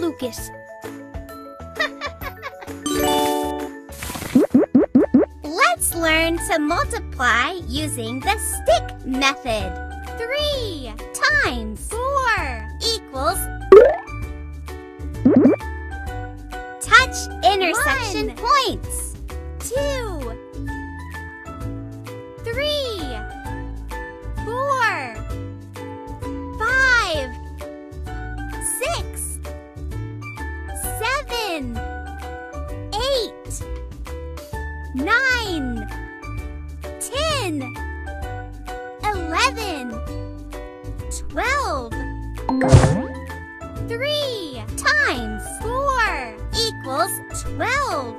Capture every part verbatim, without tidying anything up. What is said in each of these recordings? Lucas. Let's learn to multiply using the stick method. Three times four equals touch intersection points. Two, three, four, five, six, seven, eight, nine, ten, eleven, twelve. Three times four equals twelve. Twelve.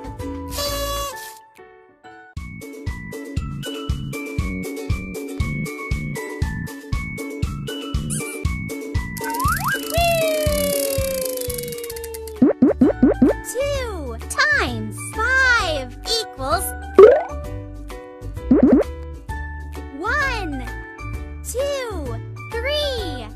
Three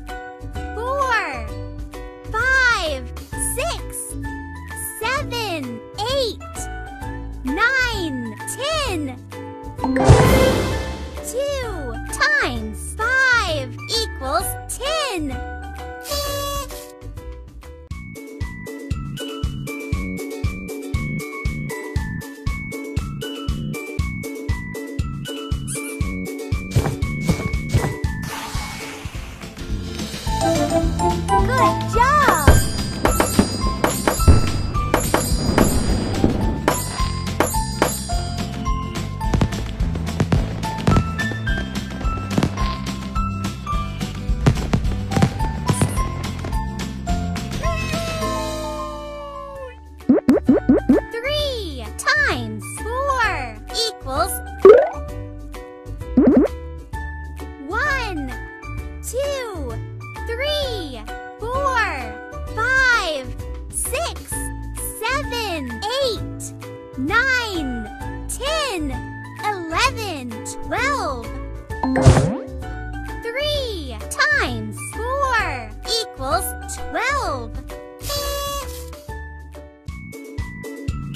times four equals twelve. Six times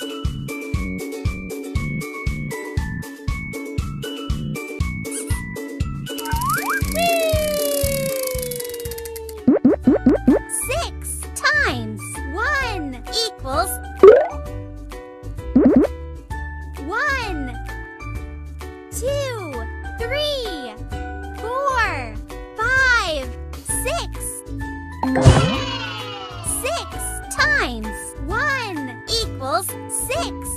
one equals one, two, three, four, five, six. Six times one equals six.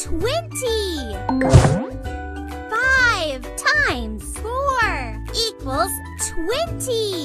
Twenty. Five times four equals twenty.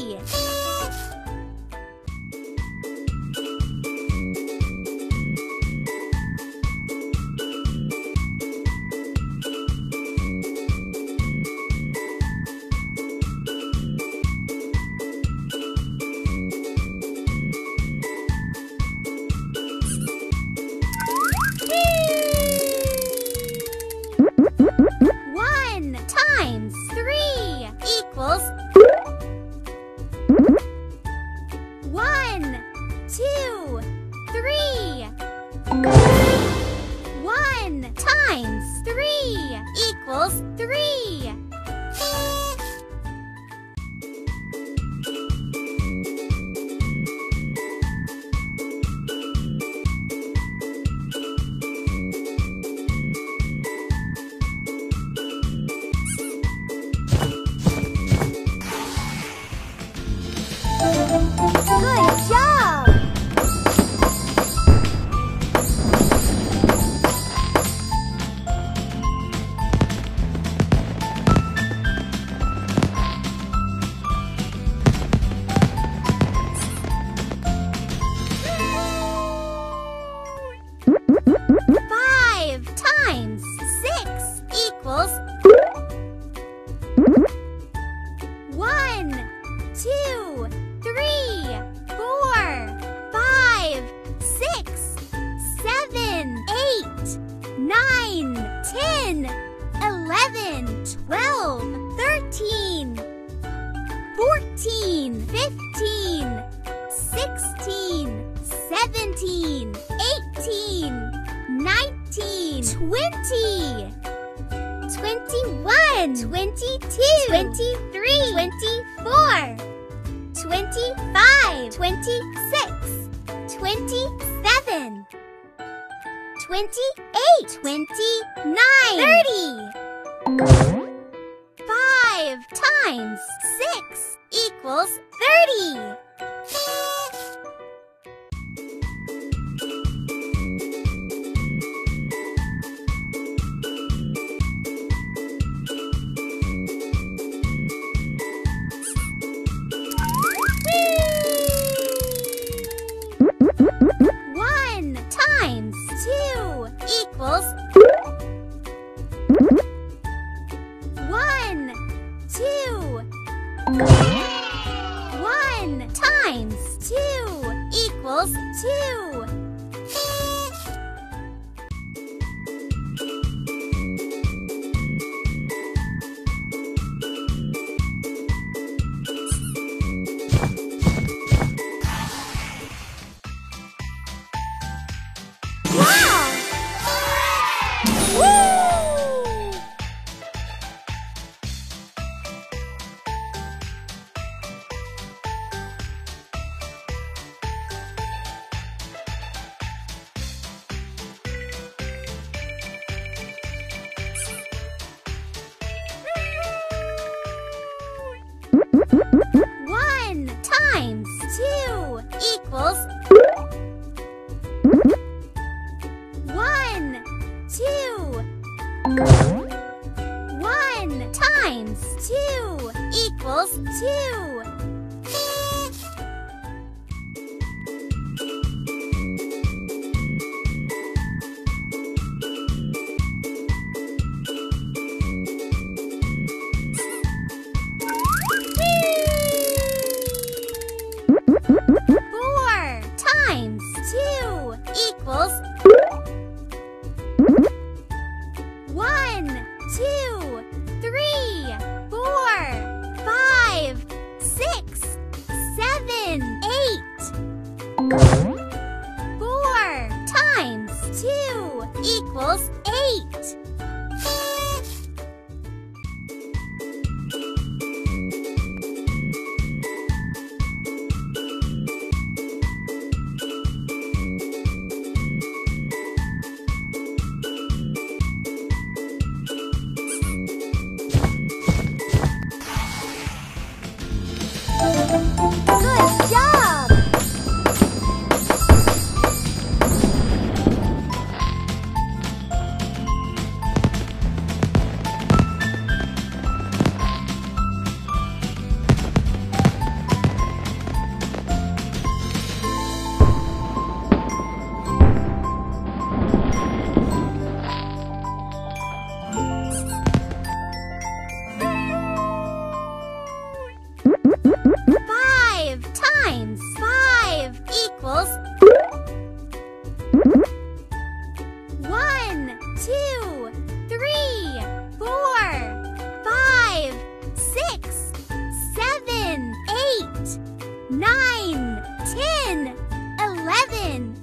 One times three equals three equals three. nine, ten, eleven,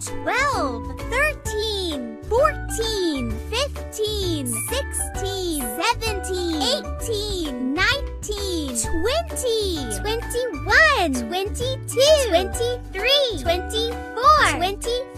twelve, thirteen, fourteen, fifteen. fifteen, sixteen, seventeen, eighteen, nineteen, twenty, twenty-one, twenty-two, twenty-three, twenty-four, twenty-five.